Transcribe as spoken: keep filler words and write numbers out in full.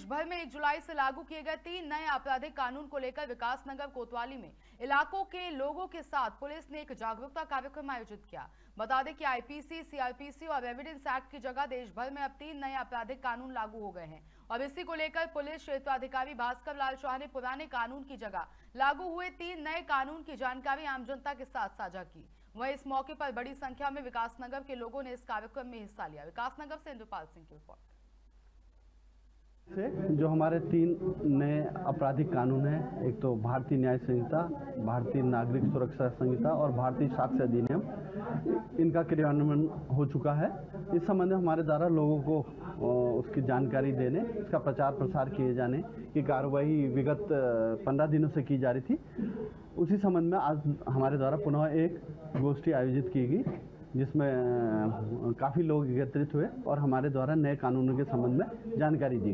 देश भर में एक जुलाई से लागू किए गए तीन नए आपराधिक कानून को लेकर विकासनगर कोतवाली में इलाकों के लोगों के साथ पुलिस ने एक जागरूकता कार्यक्रम आयोजित किया। बता दें कि आईपीसी, सीआरपीसी और एविडेंस एक्ट की जगह देश भर में अब तीन नए आपराधिक कानून लागू हो गए हैं और इसी को लेकर पुलिस क्षेत्राधिकारी भास्कर लाल चौहान ने पुराने कानून की जगह लागू हुए तीन नए कानून की जानकारी आम जनता के साथ साझा की। वहीं इस मौके पर बड़ी संख्या में विकासनगर के लोगों ने इस कार्यक्रम में हिस्सा लिया। विकासनगर से इंद्रपाल सिंह की रिपोर्ट। से जो हमारे तीन नए आपराधिक कानून हैं, एक तो भारतीय न्याय संहिता, भारतीय नागरिक सुरक्षा संहिता और भारतीय साक्ष्य अधिनियम, इनका क्रियान्वयन हो चुका है। इस संबंध में हमारे द्वारा लोगों को उसकी जानकारी देने, इसका प्रचार प्रसार किए जाने की कार्रवाई विगत पंद्रह दिनों से की जा रही थी। उसी संबंध में आज हमारे द्वारा पुनः एक गोष्ठी आयोजित की गई जिसमें काफ़ी लोग एकत्रित हुए और हमारे द्वारा नए कानूनों के संबंध में जानकारी दी।